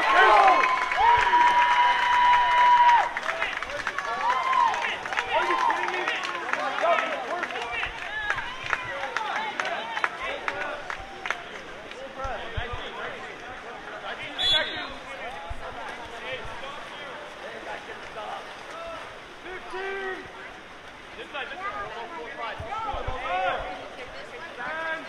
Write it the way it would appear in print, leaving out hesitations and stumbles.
15! This side, this side. Go, go, go, go, go.